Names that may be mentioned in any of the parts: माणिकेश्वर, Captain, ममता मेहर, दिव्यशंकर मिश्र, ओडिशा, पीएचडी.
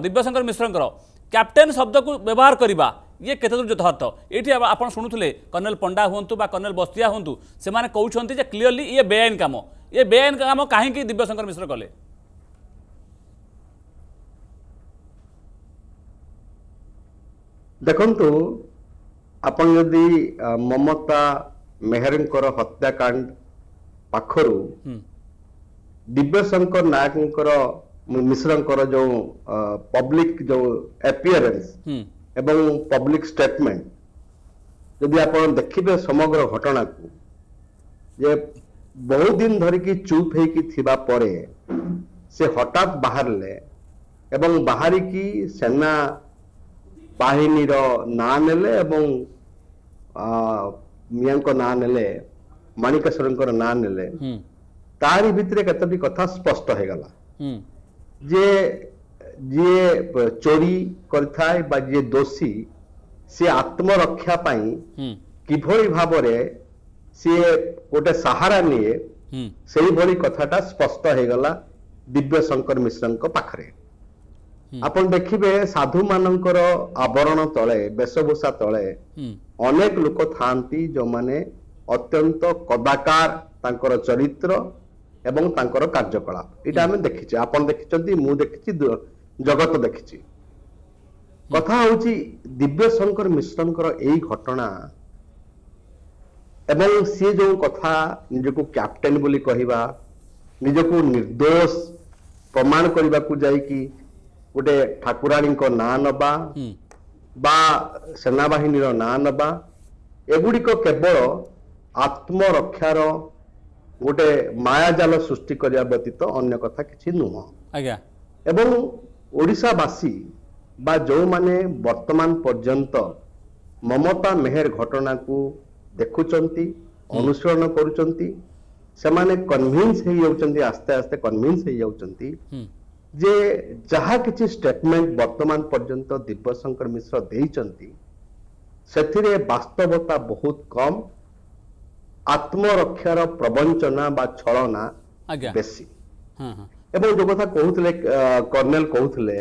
दिव्यशंकर मिश्र captain शब्द को व्यवहार करवा ये केते दूर यथार्थ ये आप शुणुले कर्णेल पंडा हूँ कर्णेल बस्तिया हूँ से कहते हैं क्लीयरली ये बेआईन काम कहीं दिव्यशंकर मिश्र कले देखु आपण यदि ममता मेहर हत्याकांड पाखरु दिव्यशंकर नायक मिश्र जो पब्लिक जो एपियरेंस एवं पब्लिक स्टेटमेंट यदि आप देखिए समग्र घटना को जे बहुत दिन धरिकी चुप होपर से हठात बाहरले एवं बाहरिकी सेना बाहिनी ना नेले मियां ना नेले माणिकेश्वर ना नेले तारी भितर केतोटी कथा स्पष्ट हो गला जे जे चोरी करथाय बा जे दोषी से आत्मरक्षा पाई किभली भाव से गोटे सहारा निये से भली कथाटा स्पष्ट हो गला दिव्यशंकर मिश्रंक पाखरे आपण देखिबे साधु मानंकर आवरण तले वेशभूषा तले अनेक लोक थांती जो माने अत्यंत कदाकार तांकर चरित्र एवं तांकर कार्यकलाप इटा आमे देखिचे आपण देखिचंती मु देखिची जगत देखिची कथा होची दिव्यशंकर मिश्रंकर एई घटना एवं सी जो कथा निजको कैप्टेन बोली कहिबा निजको निर्दोष प्रमाण करिबा को जाई कि गोटे ठाकुराणी को ना नबा बा सेना बाहिनी रो ना नबा एगुडी को केवल आत्मरक्षार गोटे मायाजाल सृष्टि करने व्यतीत अन्य कथा कि नुह एवं ओडिशावासी बा जो माने वर्तमान पर्यंत ममता मेहर घटना को देखुचंती अनुसरण करुचंती सेमाने कन्विंस हो जाउचंती आस्ते आस्ते कन्विंस हो जाउचंती जे जहा किछि स्टेटमेंट वर्तमान पर्यंत दिव्यशंकर मिश्र देइचंती सेथिरे वास्तवता बहुत कम आत्मरक्षार प्रवंचना बा छलना बेसी एवं जो कथा कहते कर्णेल कहते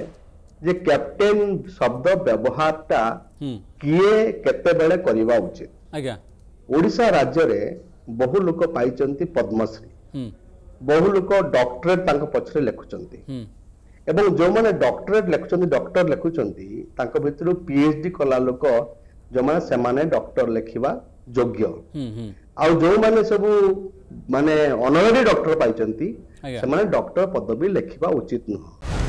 जे कैप्टेन शब्द व्यवहार टा किए केते बेले करवा उचित ओडिशा राज्य रे बहु लोक पाइचंती पद्मश्री बहु लोक डॉक्टरेट तांको पछरे लेखुचंती एवं जो माने डॉक्टरेट लेखुचंती डॉक्टर लेखुचंती तांको भितरु पीएचडी कला लोक जो माने सेमाने डॉक्टर लेखिबा योग्य आउ जो माने सब माने ऑनररी डॉक्टर पाइचंती सेमाने डॉक्टर पदवी लेखिबा उचित न।